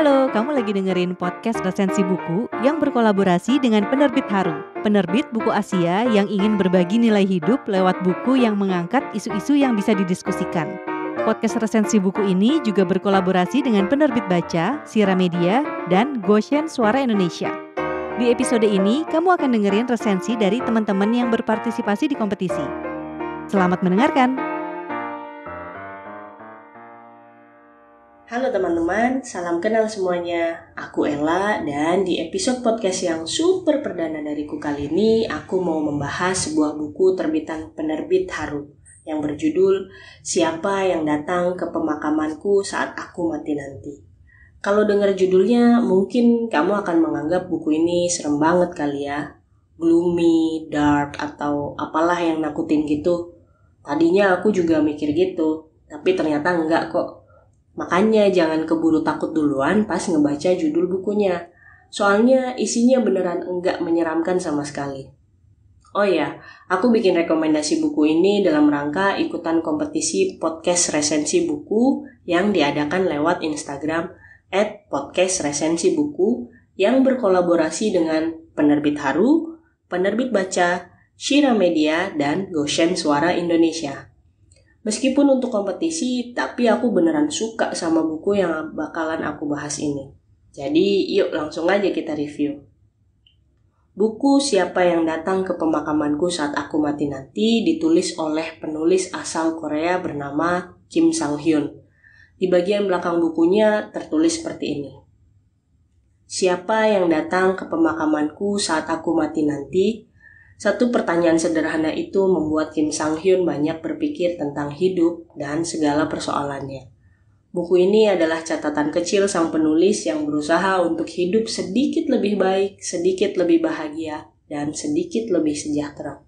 Halo, kamu lagi dengerin podcast resensi buku yang berkolaborasi dengan Penerbit Haru, penerbit buku Asia yang ingin berbagi nilai hidup lewat buku yang mengangkat isu-isu yang bisa didiskusikan. Podcast resensi buku ini juga berkolaborasi dengan Penerbit Baca, Shira Media, dan Goshen Suara Indonesia. Di episode ini, kamu akan dengerin resensi dari teman-teman yang berpartisipasi di kompetisi. Selamat mendengarkan! Halo teman-teman, salam kenal semuanya. Aku Ela dan di episode podcast yang super perdana dariku kali ini, aku mau membahas sebuah buku terbitan Penerbit Haru yang berjudul Siapa Yang Datang ke Pemakamanku Saat Aku Mati Nanti. Kalau dengar judulnya, mungkin kamu akan menganggap buku ini serem banget kali ya. Gloomy, dark, atau apalah yang nakutin gitu. Tadinya aku juga mikir gitu, tapi ternyata enggak kok. Makanya jangan keburu takut duluan pas ngebaca judul bukunya. Soalnya isinya beneran enggak menyeramkan sama sekali. Oh ya, aku bikin rekomendasi buku ini dalam rangka ikutan kompetisi podcast resensi buku yang diadakan lewat Instagram @podcastresensibuku yang berkolaborasi dengan Penerbit Haru, Penerbit Baca, Shira Media, dan Goshen Suara Indonesia. Meskipun untuk kompetisi, tapi aku beneran suka sama buku yang bakalan aku bahas ini. Jadi, yuk langsung aja kita review. Buku Siapa Yang Datang ke Pemakamanku Saat Aku Mati Nanti ditulis oleh penulis asal Korea bernama Kim Sang-Hyun. Di bagian belakang bukunya tertulis seperti ini. Siapa yang datang ke pemakamanku saat aku mati nanti? Satu pertanyaan sederhana itu membuat Kim Sang-Hyun banyak berpikir tentang hidup dan segala persoalannya. Buku ini adalah catatan kecil sang penulis yang berusaha untuk hidup sedikit lebih baik, sedikit lebih bahagia, dan sedikit lebih sejahtera.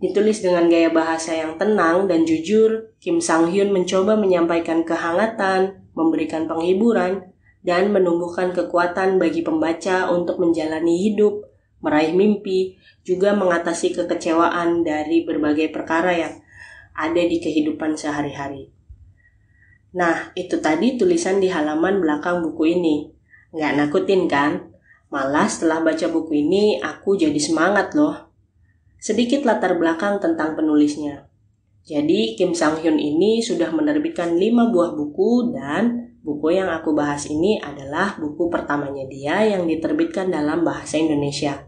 Ditulis dengan gaya bahasa yang tenang dan jujur, Kim Sang-Hyun mencoba menyampaikan kehangatan, memberikan penghiburan, dan menumbuhkan kekuatan bagi pembaca untuk menjalani hidup, meraih mimpi, juga mengatasi kekecewaan dari berbagai perkara yang ada di kehidupan sehari-hari. Nah, itu tadi tulisan di halaman belakang buku ini. Nggak nakutin kan? Malah setelah baca buku ini, aku jadi semangat loh. Sedikit latar belakang tentang penulisnya. Jadi, Kim Sang-Hyun ini sudah menerbitkan 5 buah buku dan buku yang aku bahas ini adalah buku pertamanya dia yang diterbitkan dalam bahasa Indonesia.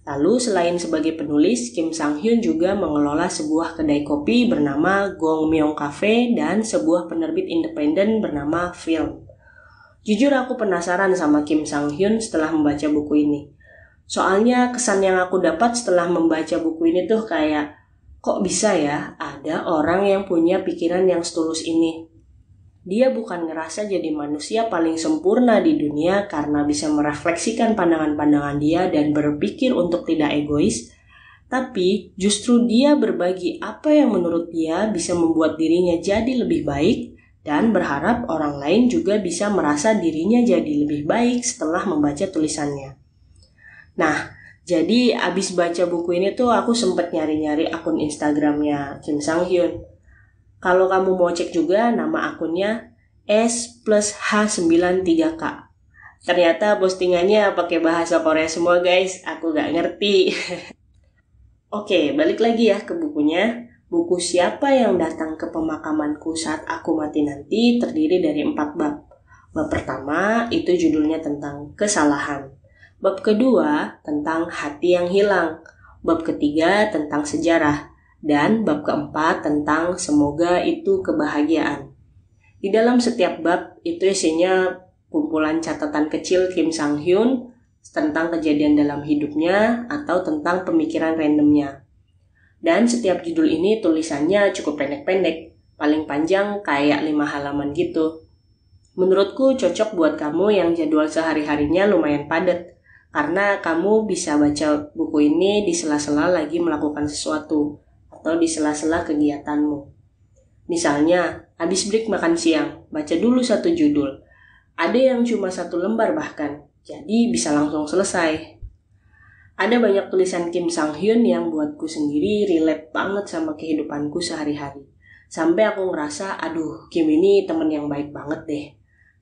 Lalu selain sebagai penulis, Kim Sang-Hyun juga mengelola sebuah kedai kopi bernama Gong Myong Cafe dan sebuah penerbit independen bernama Film. Jujur aku penasaran sama Kim Sang-Hyun setelah membaca buku ini. Soalnya kesan yang aku dapat setelah membaca buku ini tuh kayak, kok bisa ya ada orang yang punya pikiran yang setulus ini? Dia bukan ngerasa jadi manusia paling sempurna di dunia karena bisa merefleksikan pandangan-pandangan dia dan berpikir untuk tidak egois, tapi justru dia berbagi apa yang menurut dia bisa membuat dirinya jadi lebih baik dan berharap orang lain juga bisa merasa dirinya jadi lebih baik setelah membaca tulisannya. Nah, jadi abis baca buku ini tuh aku sempet nyari-nyari akun Instagramnya Kim Sang-Hyun. Kalau kamu mau cek juga, nama akunnya S+H93K. Ternyata postingannya pakai bahasa Korea semua guys, aku gak ngerti. Oke, balik lagi ya ke bukunya. Buku Siapa Yang Datang ke Pemakamanku Saat Aku Mati Nanti terdiri dari 4 bab. Bab pertama itu judulnya tentang kesalahan. Bab kedua tentang hati yang hilang. Bab ketiga tentang sejarah. Dan bab keempat tentang semoga itu kebahagiaan. Di dalam setiap bab itu isinya kumpulan catatan kecil Kim Sang-Hyun tentang kejadian dalam hidupnya atau tentang pemikiran randomnya. Dan setiap judul ini tulisannya cukup pendek-pendek, paling panjang kayak 5 halaman gitu. Menurutku cocok buat kamu yang jadwal sehari-harinya lumayan padat, karena kamu bisa baca buku ini di sela-sela lagi melakukan sesuatu atau di sela-sela kegiatanmu. Misalnya, habis break makan siang, baca dulu 1 judul. Ada yang cuma 1 lembar bahkan, jadi bisa langsung selesai. Ada banyak tulisan Kim Sang-Hyun yang buatku sendiri relate banget sama kehidupanku sehari-hari. Sampai aku ngerasa, aduh Kim ini temen yang baik banget deh.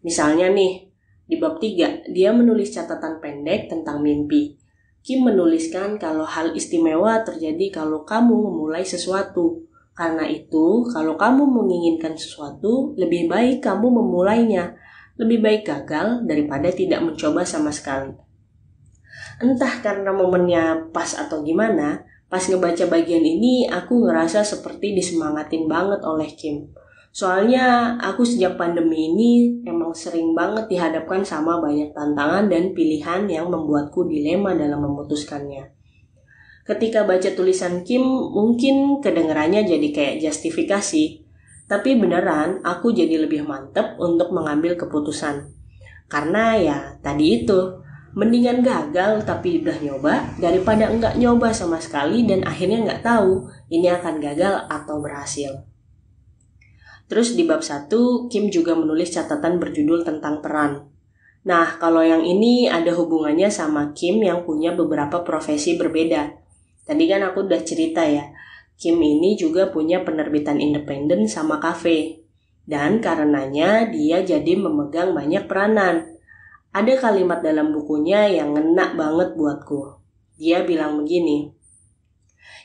Misalnya nih, Di bab 3, dia menulis catatan pendek tentang mimpi. Kim menuliskan kalau hal istimewa terjadi kalau kamu memulai sesuatu. Karena itu, kalau kamu menginginkan sesuatu, lebih baik kamu memulainya. Lebih baik gagal daripada tidak mencoba sama sekali. Entah karena momennya pas atau gimana, pas ngebaca bagian ini aku ngerasa seperti disemangatin banget oleh Kim. Soalnya aku sejak pandemi ini emang sering banget dihadapkan sama banyak tantangan dan pilihan yang membuatku dilema dalam memutuskannya. Ketika baca tulisan Kim, mungkin kedengarannya jadi kayak justifikasi. Tapi beneran, aku jadi lebih mantep untuk mengambil keputusan. Karena ya, tadi itu. Mendingan gagal tapi udah nyoba, daripada enggak nyoba sama sekali dan akhirnya enggak tahu ini akan gagal atau berhasil. Terus di bab 1, Kim juga menulis catatan berjudul tentang peran. Nah, kalau yang ini ada hubungannya sama Kim yang punya beberapa profesi berbeda. Tadi kan aku udah cerita ya, Kim ini juga punya penerbitan independen sama kafe. Dan karenanya dia jadi memegang banyak peranan. Ada kalimat dalam bukunya yang ngena banget buatku. Dia bilang begini,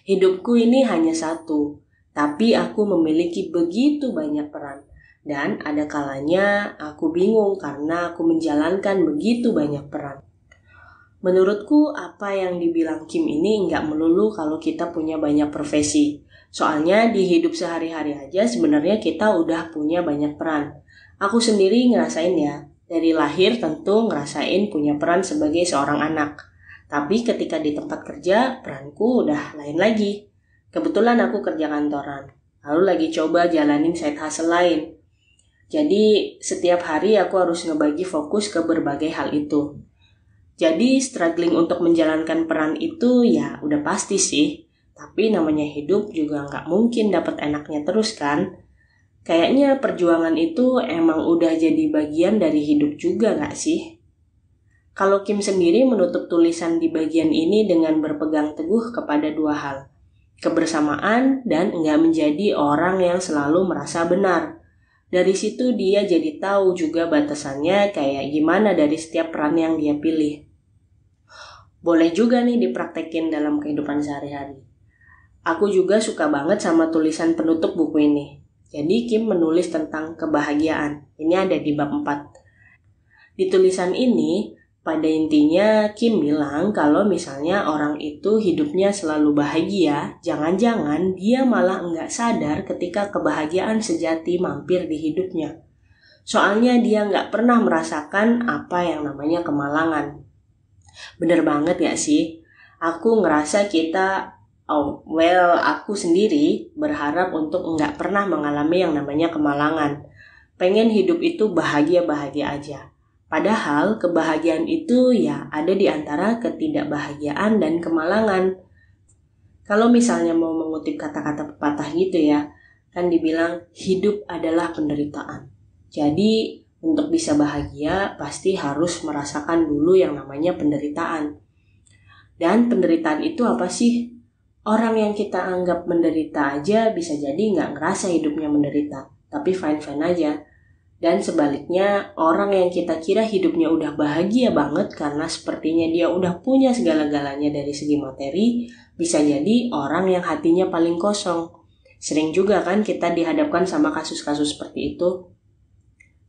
"Hidupku ini hanya satu, tapi aku memiliki begitu banyak peran. Dan ada kalanya aku bingung karena aku menjalankan begitu banyak peran." Menurutku, apa yang dibilang Kim ini nggak melulu kalau kita punya banyak profesi. Soalnya di hidup sehari-hari aja sebenarnya kita udah punya banyak peran. Aku sendiri ngerasain ya, dari lahir tentu ngerasain punya peran sebagai seorang anak. Tapi ketika di tempat kerja, peranku udah lain lagi. Kebetulan aku kerja kantoran, lalu lagi coba jalanin side hustle lain. Jadi setiap hari aku harus ngebagi fokus ke berbagai hal itu. Jadi struggling untuk menjalankan peran itu ya udah pasti sih. Tapi namanya hidup juga nggak mungkin dapat enaknya terus kan. Kayaknya perjuangan itu emang udah jadi bagian dari hidup juga nggak sih? Kalau Kim sendiri menutup tulisan di bagian ini dengan berpegang teguh kepada dua hal. Kebersamaan dan nggak menjadi orang yang selalu merasa benar. Dari situ dia jadi tahu juga batasannya kayak gimana dari setiap peran yang dia pilih. Boleh juga nih dipraktekin dalam kehidupan sehari-hari. Aku juga suka banget sama tulisan penutup buku ini. Jadi Kim menulis tentang kebahagiaan. Ini ada di bab 4. Di tulisan ini, pada intinya Kim bilang kalau misalnya orang itu hidupnya selalu bahagia, jangan-jangan dia malah nggak sadar ketika kebahagiaan sejati mampir di hidupnya. Soalnya dia nggak pernah merasakan apa yang namanya kemalangan. Bener banget nggak sih? Aku ngerasa aku sendiri berharap untuk nggak pernah mengalami yang namanya kemalangan. Pengen hidup itu bahagia-bahagia aja. Padahal kebahagiaan itu ya ada di antara ketidakbahagiaan dan kemalangan. Kalau misalnya mau mengutip kata-kata pepatah gitu ya, kan dibilang hidup adalah penderitaan. Jadi untuk bisa bahagia pasti harus merasakan dulu yang namanya penderitaan. Dan penderitaan itu apa sih? Orang yang kita anggap menderita aja bisa jadi nggak ngerasa hidupnya menderita, tapi fine-fine aja. Dan sebaliknya, orang yang kita kira hidupnya udah bahagia banget karena sepertinya dia udah punya segala-galanya dari segi materi, bisa jadi orang yang hatinya paling kosong. Sering juga kan kita dihadapkan sama kasus-kasus seperti itu.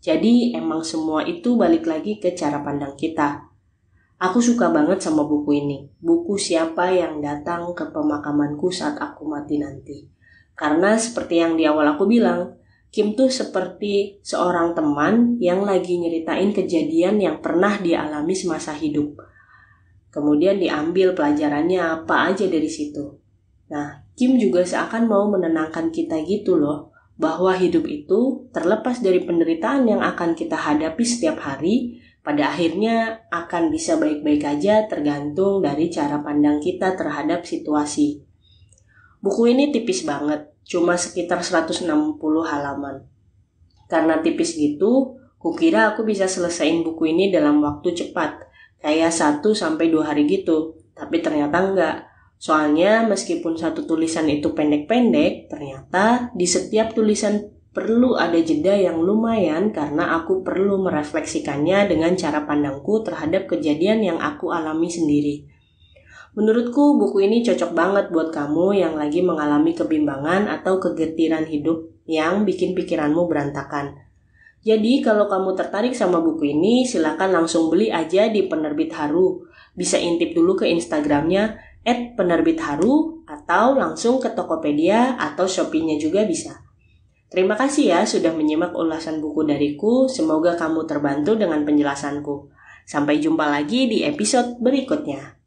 Jadi emang semua itu balik lagi ke cara pandang kita. Aku suka banget sama buku ini, buku Siapa Yang Datang ke Pemakamanku Saat Aku Mati Nanti. Karena seperti yang di awal aku bilang, Kim tuh seperti seorang teman yang lagi nyeritain kejadian yang pernah dia alami semasa hidup. Kemudian diambil pelajarannya apa aja dari situ. Nah, Kim juga seakan mau menenangkan kita gitu loh, bahwa hidup itu terlepas dari penderitaan yang akan kita hadapi setiap hari, pada akhirnya akan bisa baik-baik aja tergantung dari cara pandang kita terhadap situasi. Buku ini tipis banget, cuma sekitar 160 halaman. Karena tipis gitu, kukira aku bisa selesain buku ini dalam waktu cepat, kayak 1-2 hari gitu. Tapi ternyata enggak. Soalnya meskipun satu tulisan itu pendek-pendek, ternyata di setiap tulisan perlu ada jeda yang lumayan karena aku perlu merefleksikannya dengan cara pandangku terhadap kejadian yang aku alami sendiri. Menurutku buku ini cocok banget buat kamu yang lagi mengalami kebimbangan atau kegetiran hidup yang bikin pikiranmu berantakan. Jadi kalau kamu tertarik sama buku ini, silakan langsung beli aja di Penerbit Haru. Bisa intip dulu ke Instagramnya @penerbitharu atau langsung ke Tokopedia atau Shopee-nya juga bisa. Terima kasih ya sudah menyimak ulasan buku dariku. Semoga kamu terbantu dengan penjelasanku. Sampai jumpa lagi di episode berikutnya.